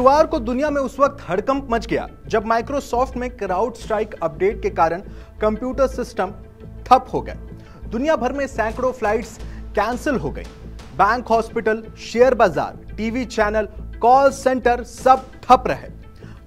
शुक्रवार को दुनिया में उस वक्त हड़कंप मच गया जब माइक्रोसॉफ्ट में क्राउड स्ट्राइक अपडेट के कारण कंप्यूटर सिस्टम ठप हो गए। दुनिया भर में सैकड़ों फ्लाइट्स कैंसिल हो गई। बैंक, हॉस्पिटल, शेयर बाजार, टीवी चैनल, कॉल सेंटर सब ठप रहे।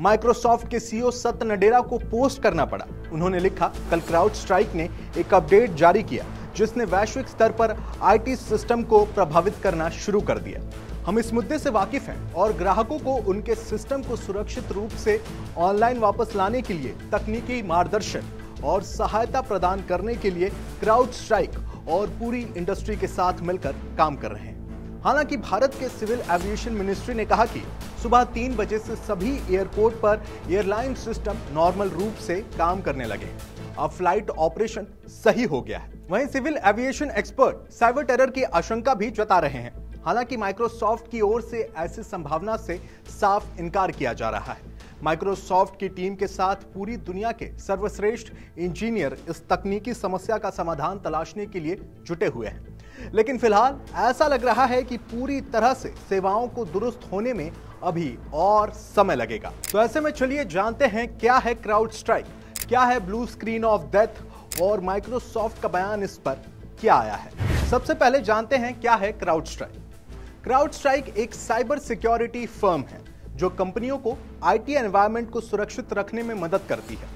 माइक्रोसॉफ्ट के सीईओ सत्य नडेला को पोस्ट करना पड़ा। उन्होंने लिखा, कल क्राउड स्ट्राइक ने एक अपडेट जारी किया जिसने वैश्विक स्तर पर आईटी सिस्टम को प्रभावित करना शुरू कर दिया। हम इस मुद्दे से वाकिफ हैं और ग्राहकों को उनके सिस्टम को सुरक्षित रूप से ऑनलाइन वापस लाने के लिए तकनीकी मार्गदर्शन और सहायता प्रदान करने के लिए क्राउड स्ट्राइक और पूरी इंडस्ट्री के साथ मिलकर काम कर रहे हैं। हालांकि भारत के सिविल एविएशन मिनिस्ट्री ने कहा कि सुबह 3 बजे से सभी एयरपोर्ट पर एयरलाइन सिस्टम नॉर्मल रूप से काम करने लगे। अब फ्लाइट ऑपरेशन सही हो गया है। वहीं civil aviation expert cyber terror की आशंका भी जता रहे हैं। हालांकि माइक्रोसॉफ्ट की ओर से ऐसी संभावना से साफ इनकार किया जा रहा है। माइक्रोसॉफ्ट की टीम के साथ पूरी दुनिया के सर्वश्रेष्ठ इंजीनियर इस तकनीकी समस्या का समाधान तलाशने के लिए जुटे हुए हैं, लेकिन फिलहाल ऐसा लग रहा है कि पूरी तरह से सेवाओं को दुरुस्त होने में अभी और समय लगेगा। तो ऐसे में चलिए जानते हैं क्या है क्राउड स्ट्राइक, क्या है ब्लू स्क्रीन ऑफ डेथ और माइक्रोसॉफ्ट का बयान इस पर क्या आया है। सबसे पहले जानते हैं क्या है क्राउड स्ट्राइक। क्राउड स्ट्राइक एक साइबर सिक्योरिटी फर्म है जो कंपनियों को आईटी एनवायरनमेंट को सुरक्षित रखने में मदद करती है।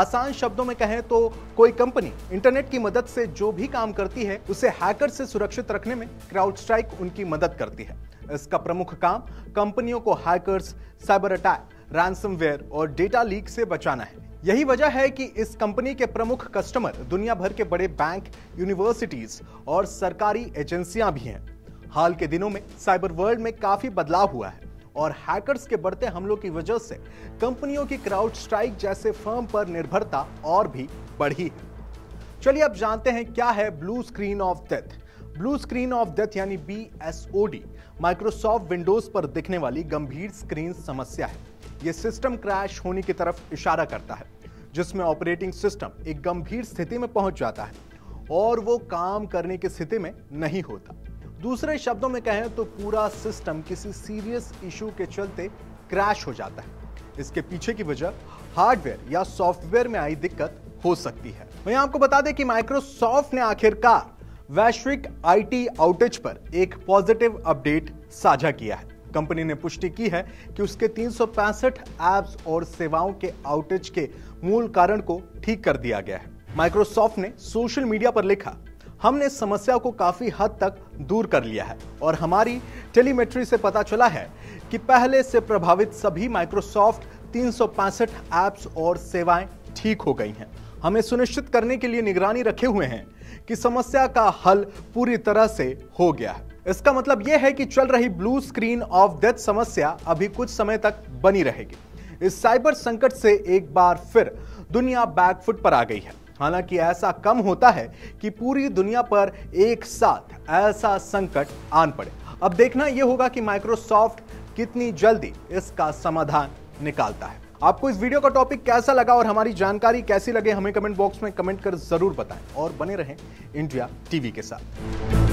आसान शब्दों में कहें तो कोई कंपनी इंटरनेट की मदद से जो भी काम करती है उसे हैकर से सुरक्षित रखने में क्राउड स्ट्राइक उनकी मदद करती है। इसका प्रमुख काम कंपनियों को हैकर्स, साइबर अटैक, रैंसमवेयर और डेटा लीक से बचाना है। यही वजह है कि इस कंपनी के प्रमुख कस्टमर दुनिया भर के बड़े बैंक, यूनिवर्सिटीज और सरकारी एजेंसियां भी हैं। हाल के दिनों में साइबर वर्ल्ड में काफी बदलाव हुआ है और हैकर्स के बढ़ते हमलों की वजह से कंपनियों की क्राउड स्ट्राइक जैसे फर्म पर निर्भरता और भी बढ़ी है। चलिए अब जानते हैं क्या है blue screen of death. Blue screen of death यानी BSOD माइक्रोसॉफ्ट विंडोज पर दिखने वाली गंभीर स्क्रीन समस्या है। यह सिस्टम क्रैश होने की तरफ इशारा करता है, जिसमें ऑपरेटिंग सिस्टम एक गंभीर स्थिति में पहुंच जाता है और वो काम करने की स्थिति में नहीं होता। दूसरे शब्दों में कहें तो पूरा सिस्टम किसी सीरियस इशू के चलते क्रैश हो जाता है। इसके पीछे की वजह हार्डवेयर या सॉफ्टवेयर में आई दिक्कत हो सकती है। मैं आपको बता दें कि माइक्रोसॉफ्ट ने आखिरकार वैश्विक आईटी आउटेज पर एक पॉजिटिव अपडेट साझा किया है। कंपनी ने पुष्टि की है कि उसके 365 ऐप्स और सेवाओं के आउटेज के मूल कारण को ठीक कर दिया गया है। माइक्रोसॉफ्ट ने सोशल मीडिया पर लिखा, हमने समस्या को काफी हद तक दूर कर लिया है और हमारी टेलीमेट्री से पता चला है कि पहले से प्रभावित सभी माइक्रोसॉफ्ट 365 ऐप्स और सेवाएं ठीक हो गई हैं। हमें सुनिश्चित करने के लिए निगरानी रखे हुए हैं कि समस्या का हल पूरी तरह से हो गया है। इसका मतलब यह है कि चल रही ब्लू स्क्रीन ऑफ डेथ समस्या अभी कुछ समय तक बनी रहेगी। इस साइबर संकट से एक बार फिर दुनिया बैकफुट पर आ गई है। हालांकि ऐसा कम होता है कि पूरी दुनिया पर एक साथ ऐसा संकट आन पड़े। अब देखना यह होगा कि माइक्रोसॉफ्ट कितनी जल्दी इसका समाधान निकालता है। आपको इस वीडियो का टॉपिक कैसा लगा और हमारी जानकारी कैसी लगे, हमें कमेंट बॉक्स में कमेंट कर जरूर बताएं और बने रहें इंडिया टीवी के साथ।